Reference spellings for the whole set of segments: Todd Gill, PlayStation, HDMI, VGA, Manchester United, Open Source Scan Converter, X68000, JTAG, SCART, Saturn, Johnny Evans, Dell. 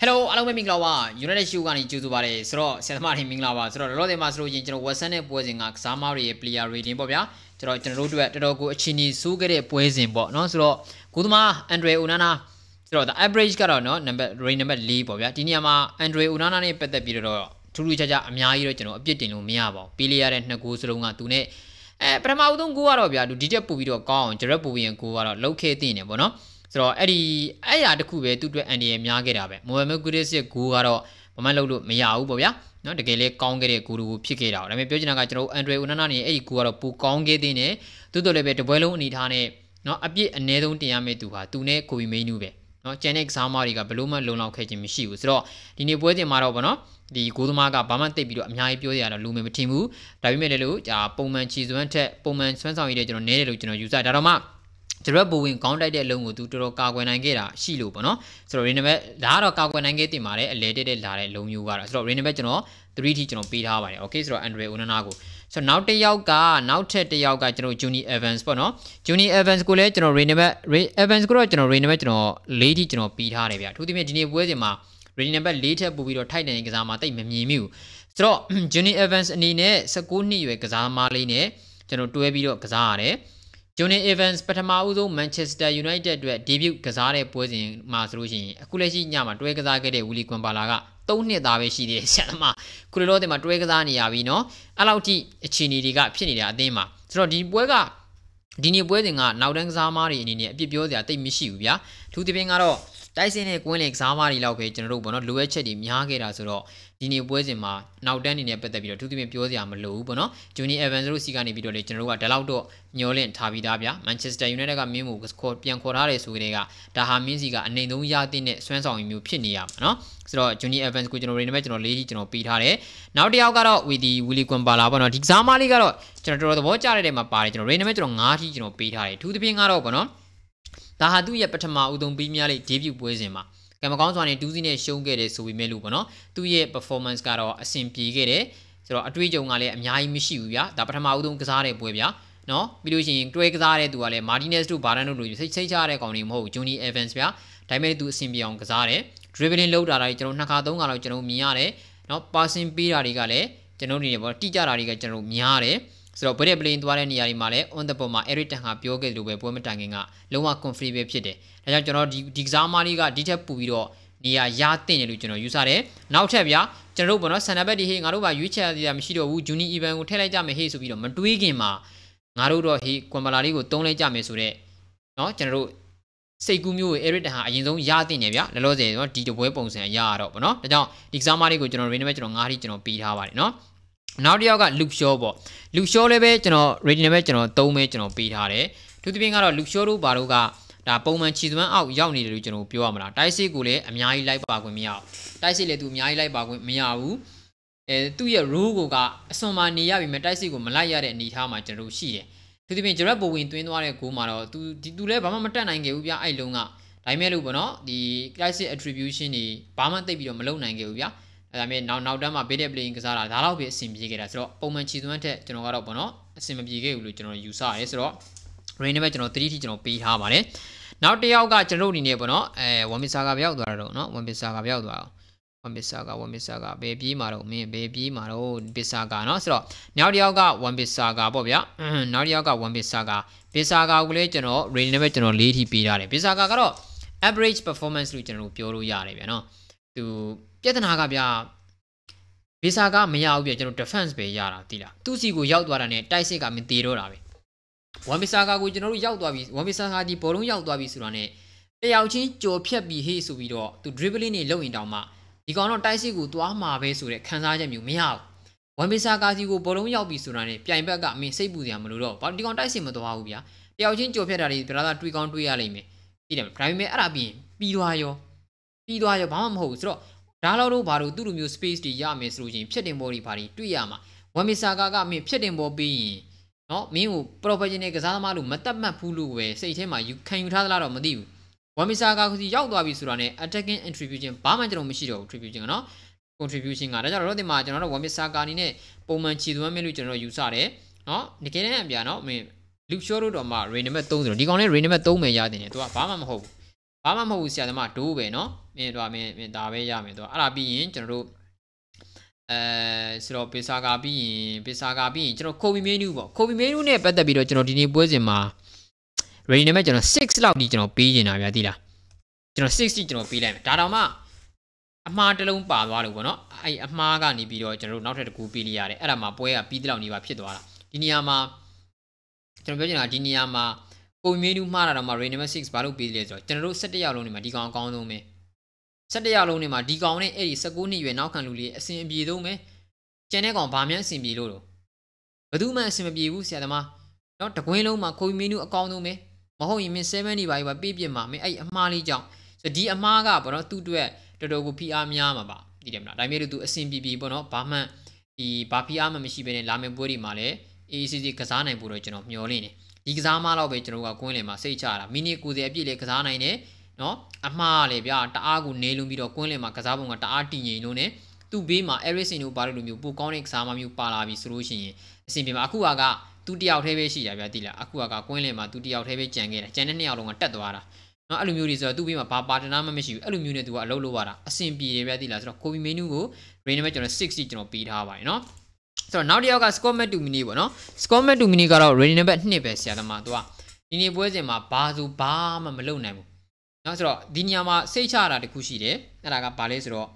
Hello, hello, Minglawa. United Shugani YouTuber, Sro, Samari Minglawa, Sro, Rodemas Rogin, Wasane, Poising, Samari, Plia, Reading Bobia, Rogo, Chini, Sugere, Poising, but non Sro, Kuduma, Andre Unana, Sro, the average Garano, number Renumber Lee Bobia, Tiniama, Andre Unana, Peta Piro, Turuja, Miairo, objecting Miabo, Pilia and Nagusurunga Tune, Pramaudon Guarabia, Dija Puvido, Con, Jerepuvi and Guara, located in Bono. So, Eddie, I had the Kube to do any Miagerabe. Mohammed Gugaro, Mamalo, Miaubovia, not the Gale Conge Guru, pick it out. I mean, Piojanagro, Andre Unani, Eddie Gugaro, Pukonge Dine, Tudolebe to Bello, Nitane, not a bit and Nedon Tiame to her, Tune, Kuimenube, not Chenex Samariga, Beluma, Lona Kajim Shiu. So, the Nebuade Marobano, the Kudumaga, Bamante, Miapio, and Lume Timu, Ravimelu, Poman Chisuente, Poman Swanson, Nedu, Usa Darama. The rebel wing contact alone with Tutoro Kawanangera, Shilupono, so renovate Dara Kawanangeti Mare, later Dara Lomugara, so renovate no, three teacher of Pete Hawaii, okay, so Andre Unanago. So now the Yauka, now Ted the Yauka, Juni Evans Pono, Juni Evans College, no renovate, Evans College, no renovate, no lady, no Pete Hawaii, to the Major Wedema, remember later Buvido Titan exam at the Mimu. So Juni Evans Nine, Sakuni, you exam Marline, General Tuebido Kazare. Johnny Evans, Patamauzo, Manchester United, debut Kazare Poison, Masruji, Kuleshi Yama, Dregazagade, Ulikum Balaga, Tony Davishi, Salama, Kulo de Madregazani Avino, Alauti, Chinidiga, Pinida, Dema, Trodi Buega, Dini Buedinga, Naudang Zamari, in India, Bibiodia, Te Mishubia, to the Bingaro, Dyson, Gwen, Xamari, Location, Robon, Luechetti, Miyagera, Suro, Dini Buezima, Naudan in a Petabio, to the Bibiodia, Malubono, Johnny Evans, Rusigani, Bidolation, Roa, Delaudo. Nyolen Tabidabia, Manchester United Mimu, Scorpion Corales Urega, Taha Musica, and Neduya Dine, Swanson in Mupinia, no? So, Johnny Evans could renovate or lady no Pete Hare. Now they all got out with the Willicum Balabano, Xamaligaro, General the Watcher, and Mapari, and renovate on Artisan Pete Hare, to the Pingaropono. Tahadu Yapatama Udon Bimiali, debut Boisema. Cameron and Duzine Shogere, so we may Lubono, 2 year performance Garo, a simple gere, so a three Jongale, Miai Mishuya, Dapatamaudum Kazare Boya. No, we do in Gregare Duale, Martinez to Barano, Sechare on him, Johnny Evans, Time to Symbion Kazare, dribbling low Darajero Nakadong, Alajero Miare, not passing Pira Rigale, generally about Tija Rigajero Miare, so probably in Duarani Male, on the Poma, Eritanga Pioge, Lube Pometanga, Loma Conflibe Pite, Rajano Dixamariga, Dita Puvido, Nia Yatin, Lucino Usare, now Tavia, General Bono, Sanabadi Hingaruba, Ucha, the Amishido, Johnny Evans, Telejam, Hesubido, Matuigima. Naruto, he, Kumalarigo, Tone Jamesure, no, General Segumu, Erita, Yin, Yatinevia, the Lose, not Tito Weapons and Yarop, no, the down, Xamarigo, General Renovation on Artisan Pete Hawaii, no. Now they got Luke Shobo, Luke Sholebe, General Renovation or Tomation of Pete Hare, to the being out of Luxuru, Baruga, the Bowman Chisman out, Yawni, the regional Puamara, Daisy Gule, and Miai like Bagumia, Daisy Letu Miai like Bagumiau. 2 year Rugo got Somania, Metasigo, Malaya, and Nihama Jerushi. To the major rebel in Twin Ware Kumaro, to Dule Bamatan and Gavia Ilunga, Timelubono, the classic attribution, the Bamante Bido Malone and Gavia, I mean now Dama Bedabling Zara, Dalabi, Simbiga, so Poman Chisuante, General Bono, Simbiga, Luciano Usa, Esro, Renovation of 3 General P. Hamare. Now they all got General in Ebono, Wambisaga Bialdo, no, Wambisaga Bialdo. One Bisaga, baby Maro, Bisaga, no, so now the Alga, one Bisaga, Bobia, now the Alga, one Bisaga, Gulageno, Renovation, Lady Pirate, Bisaga, average performance, Luciano Pioro Yare, no, to get an Hagabia Bisaga, Mia, general defense by Yara, Tila, two Sigu Yautuane, Taisega, Mitiro Ravi, one Bisaga, good general Yautuavis, one Bisaga, the Porum Yautuavis Rane, Eauchi, Joe Piabi, Hesuido, to dribbling in low in Dama. Econo Taisigu to Amabe Sure, Kansaja Mumia. One Bisagazigo Boroya Bisurane, Piambaga, me Sebuia Muro, but the Contaisimo to Aubia, the Auginjo Pedari, brother Trigon to Yaleme. Idem, Prime Arabi, Piduayo Bamho, Tro, Dalaro Baru, Durumu Space, the Yamis Rugin, Chetimori Pari, Tuyama. One Bisaga me Chetimbo being. No, Mimu, Propagine Gazamalu, Matama Pulu, say Tema, you can you tell of Madiu. One Bisaga who's Yaudavisurane, attacking and tributing Pamadro Mishido, tributing no contributing another the margin of one Bisaga in a Poman Chizuamelu General Usare, no, Nikan Biano, Luxuru Doma, Renema Tozo, Digone Renema Tome Yadin, to a Pamam Ho. Bama Mosia the Matu, no? Me Dave Yamido, Arabi in general Sro Pisagabi, Kobe menu, ne, but the Bidotinotini Bozima. Rain imagine 6 loud pigeon, Aviadilla. 6 pile, Tadama. Martelumpa, Walugono, I am Magani Bido, general, not at Cupilia, Arama Poya, Pidla, Niva Piedora, Diniama, Trevena, Diniama. Ko menu mara ma rain number 6 ba lo pei le so ကျွန်တော်တို့ 17 လုံး နေမှာ ဒီ ကောင် ကောင်း ဆုံး ပဲ 17 လုံး နေမှာ ဒီ ကောင် နဲ့ အဲ့ဒီ 19 နှစ် ရွယ် နောက် ခံ လူ တွေ အစဉ် အပြေ ဆုံး ပဲ ကျန် တဲ့ ကောင် ဘာ မှန်း အစဉ် ပြေ လို့ တော့ ဘယ်သူမှ အစဉ် မ ပြေ ဘူး ဆရာ သမား เนาะ တကွင်း လုံး မှာ ကို menu အ ကောင် ဆုံး ပဲ မ ဟုတ် ရင် မင်း 7 နေ ပါ ပြီ ပါ ပြည့် မှာ မင်း အဲ့ အမှား လေး ကြောင့် ဆို ဒီ အမှား က ဘော เนาะ သူ့ အတွက် တော်တော် ကို ဖိအား များ မှာ ပါ သိ တယ် မလား ဒါ မျိုး လို့ သူ အစဉ် ပြေ ဘော เนาะ ဘာ မှ ဒီ ဘာ ဖိအား မှ မရှိ ဘဲ နဲ့ လာ မယ့် ပွဲ တွေ မှာ လည်း ACC ကစား နိုင် ဖို့ တော့ ကျွန်တော် မျှော် လင့် နေ Exama lobby to go in my say chara. Mini Kuzi Apile Kazana in no? Amale, Tagu Nelumido Kunlema Kazabunga Tarti Nune, to be my everything you barrel you book on exam you palavi solution. Simply Akuaga, 2D out heavy she, Avatilla, Akuaga, Kunlema, 2D out heavy changa, Janani along a Tatuara. No alumni is to be my papa, and I'm a machine, alumni to a lowara. A simply Avatilla, Kobe Menugo, Renovation of 60 to Pete Hawaii, no? So now the yoga score to mini no score to mini got ready number nipe siadama to ini boze ma bazu ba ma malou nai bu no so dinya ma sei cha ta taku shi de ara ga ba le so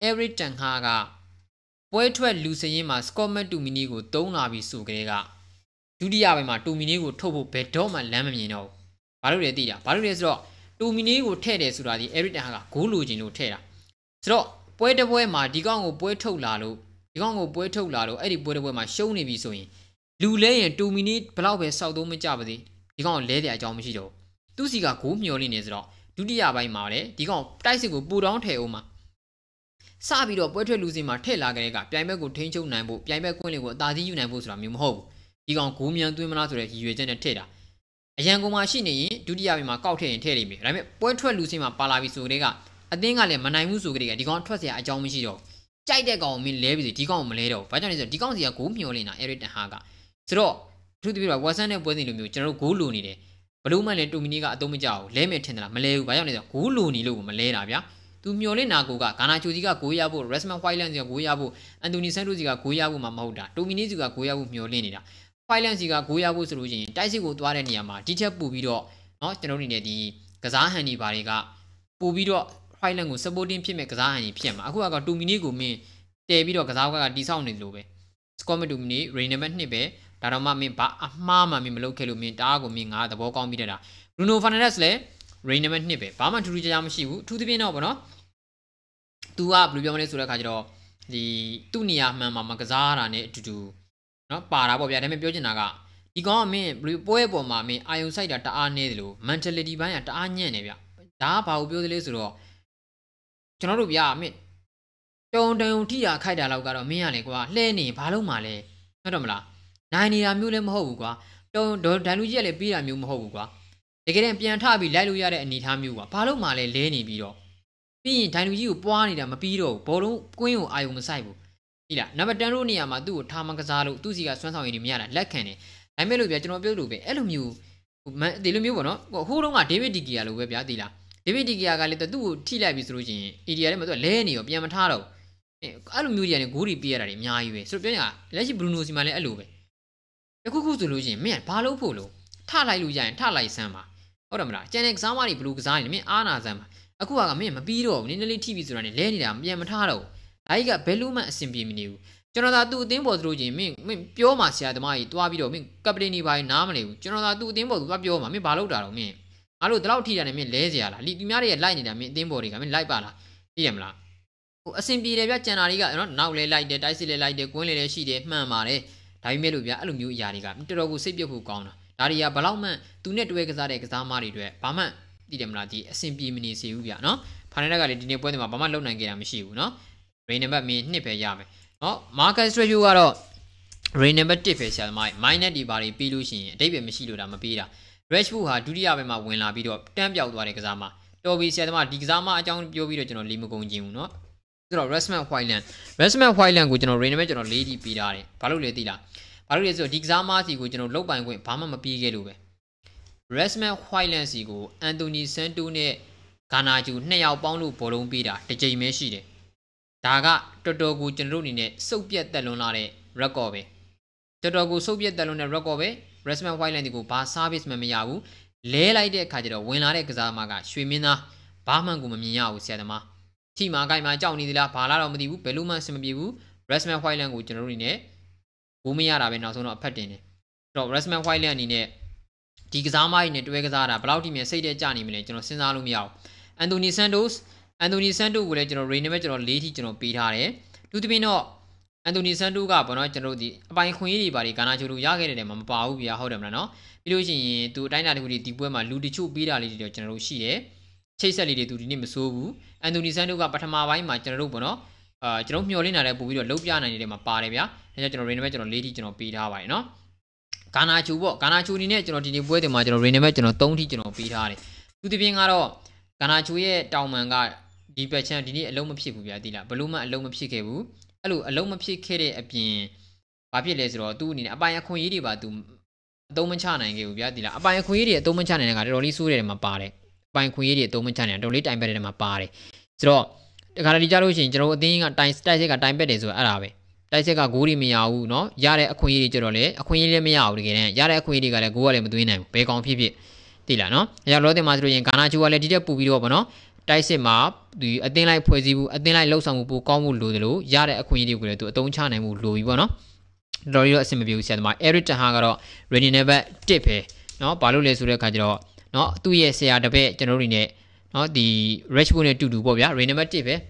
every tan ha ga pwe thwet lu sayin ma score to mini ko 3 la bi so kre ga dutiya bai ma to mini ko thop pho be do ma lan ma myin no ba lo le ti da ba lo le so to mini ko thae de so da di every tan ha ga go lo jin lo thae da so pwe de pwe ma di kaung ko pwe thop la lo You go boy to Lado, Eddie Boy, my show navy so in. Lulay and 2 minutes, Palawe Saldo Majabadi. You go lady at Jomido. Tusiga coom your liners law. Dudia by Mare, you go bicycle boot on Teoma. Sabido, Boy to losing my tail lagrega, Piamago Tencho Nambo, Piamago, Daddy Unibus from Mimho. You go coom young to Manator, you agenda Teda. A young machine, Dudia in my cocktail and telling me. I mean, Boy to losing my Palavi Surega. I think I let Manamu Sugrega, you go trust at Jomido. Jaidego mean levy, Tigon Maledo, but is a Tigon the Gumulina, Eric Haga. So, to the wasn't a body to general Guluni. Baluma le Dominiga Domijao, Leme Tendra, Malay, Bayonet, Guluni, Malayavia, to Miolina Guga, Canachuziga, Guyabu, Resma Filanzia Guyabu, and Dunisanduziga Guyabu Mamoda, Dominiziga Guyabu Miolinida, Filanziga Guyabu Solution, Daisigo Duaraniama, Teacher Bubido, not generally the Kazahani Bariga, Bubido. Filing with supporting Pim Kazani Pim, Akuaga Dominigo me, Davido Kazaga disowned Lube. Scoma Dumini, Renament Nebe, Tarama me ba, Mamma me local me, Dago me, the walk on Midada. Bruno Fananesle, Renament Nebe, Bama to Rijam Shivu, to the Venobono, Tua Blubione Suracajro, the Tunia Mamma Kazara ne to do. No Parabo Yadame Bioginaga. Egon me, Bluebo Mammy, I outside at Arnelu, Mantelady by at Arnevia. Da Pau Biodilizuro. Chonobia, me. Don't tia kaida logaro meanegua, Lenny, Palomale, Madamla. 90 mulem hogua, don't daluja be a mum hogua. Again, Piantabi, Laluya and Nitamua, Palomale, Lenny Bido. Be Tanuju, Buanida, Mapido, Polo, Queen, Ium Saibu. Ila, Nabatarunia, Madu, Tamakazalo, Tuzia, Swanson in Miana, Lacane. I may look at no buildube, Elumu, the Lumuano, who don't are David Digialo, Webiadilla. David Giagaleta do Tilavis Rugin, Idiamoto, Lenny of Yamataro. Alumia and Guri Pierre in Yawe, Surpena, Lessi Bruno's Malay Alube. The cuckoo's delusion, me, Palo Polo, Tala Lujan, Tala Sama. Odomra, Janek Samari Blue Zine, me, Anna Zama. Akua, me, Mabido, Ninely TV's running, Lenidam, Yamataro. I got Beluma Simpi Menu. Jonathan do Dimbos Rugin, me, Pioma Sia, the Mai, Tuabido, me, Cabrini by Namely. Jonathan do Dimbos, Wabioma, me, Balodaro, me. I would love tea and mean lazy. Lead me a line in a mean dimbori, I mean like bala. Diemla. A simple yariga, now lay like the dicey like the queen she de mamare. Taimelubia, alumu yariga, Mitterogu Sibio Hugon. Daria Balauman, two networks are examined. Pama, Diemla, a simple mini Silvia, no? Panadaga didn't put them up, Mamma Lona get a machine, no? Remember me, Nippe Yame. Oh, Marcus Rejuaro. Remember Tiffy shall my netty body be losing, David Michido Damapida. Rashbu ha duriya be ma win la bi do tan pyaw twa de ka sa ma to bi sia tama di ka sa ma a chang pyo bi do chano le mu gong jin u no so do Rashman Whiteland ko chano rain me chano lady pi da de ba lo le ti la ba lo le so di ka sa ma si ko chano lou pai kwin ba ma ma pi ke lo be Rashman Whiteland si ko Anthony Santo ne Kanaju Nea Bonu Polombida, the J Meshide Daga, Totogu Genrunine, Soviet Delonare, Rakove Totogu Soviet Delona Rakove, Resman Wailandigo, Basavis Mamiau, Lelaide Kadero, Winare Kazamaga, Swimina, Bamangumamiau, Sedama Tima Gaima Jowney la Palaro Medibu, Peluma Semibu, Resman Wailangu Genrunine, Umiara Benazona Patine. So Resman Wailan in it. Tigzama in it, Wegazara, Blouty, Mercedes, Johnny, Milagino, Sinalum Yao. Anthony Sandu will let your renovation or lady general Pitare. Do to be no Anthony Sandu Gabono general the by Queen Bari Ganaju Yaga de Mampau via Hodamano. Illusion to Dinah with the Buema Ludichu Bida Lidio General Shie. Chase a lady to the name Sobu. Anthony Sandu Gabatama, my general Bono. Jerome Yolina, Buvido Lopiana in the Maparia, and general renovation or lady general Pitaway, no? Kanachu in it, or the weather matter of renovation or don't teach no Pitari. To the being at all, Kanachu, Taumanga, Depecha, Dini, Loma Psivia Dilla, Baluma, Loma Psicabu, Alu, a Loma Psicade, a pin, Papiles or Dunin, a Baya Coiriba, Domachana, and gave Viadilla, a Baya Coiria, Domachana, and I only sued in my party. Buying Coiria, Domachana, don't let I better in my party. So, the Caradijaru in general thing at times, Tasek at time bedders or Arabe. Taseka guri miau no yare akuiri jorole akuiri miau again yare akuiri gara guale between bacon pipi tila no yaro de matru in Kanaju ale did pubido bono Taise map do a thing like poesibu a thing like losamupu comu ludulu yare akuiri gure to a don chana mu luibono Dorio semibu said my eri tahangaro ready never tipe no palule sure kajro no 2 years say at the bay generine no the reshbune to do bobia renema tipe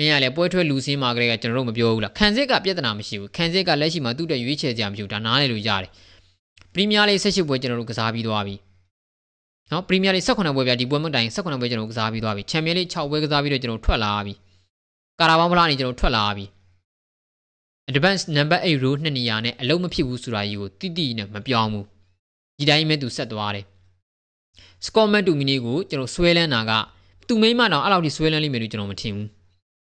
Mia Poetry Lucy Margaret and Roma Biola. Kanzeka Vietnam Shiv, Kanzeka Leshima do the Yuicham Jutana Lujari. Premiale Seshibo General Xavi Doavi. No, Premiale Sakona Wavia di Woman dying Sakona General Xavi Doavi. Chamele Chowega Xavi General Twalavi. Caravamolani General Twalavi. Advanced number 8 root Naniane, Loma Pibusurayu, Tidina, Mapiamu. Didaime to Sadware. Scorman to Minigo, General Swellen Naga. To Mayman allow the Swellen limited on team.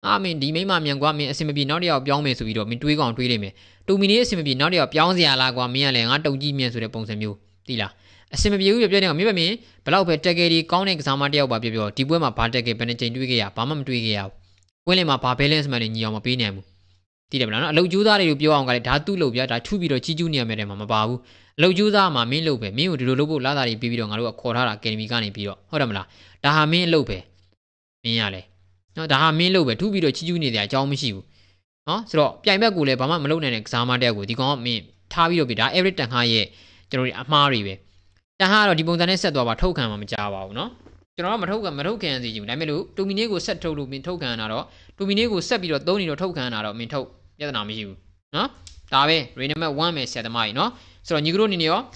I mean, the Mama Mianguami, SMB Naughty of Young Miss Widow, Mituig on Twilime. 2 minutes may be naughty of Yangzia Laguamia and Ato Gimians with a Pongs and you. Dilla. SMB, you're getting a mimimi, Palaupe Tagadi, Conic Samadia Babio, Tibuema Partake Penetentigia, Pamam Twigia. William Papelens Man in Yomapinam. Tidabana, Lojuda, you belong at Tatu Lobia, Tatubido Chijunia, Madame Mababu. Lojuda, Mamin Lope, Miu, Lobo, Lada, Bibidon, Alua, Korara, Kenimigani Piro, Hodamla, Tahame Lope. Miale. No, the Hamil over 2 video chuni there, Jomshiu. Oh, so Piamagule, Bama Malone and Exama there would go me, Tavio Bida, every time high, General Amariwe. The Haro di Bondanessa do our token, Mamajawa, no? General Matoka, Matoka, and the Lamelu, Dominego set to me token out, Dominego Sabio, Donino token out of Minto, Yadanamiu. No? Tave, remember 1 minute said the mine, no? So Nigronio,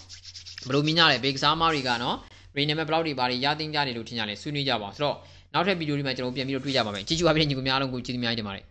Bluminale, Big Samarigano, remember Bloody Bari, Yadin Yadi Lutinale, Suni Java, so. Now, if you do, you might be able to do it. You might be able to do it.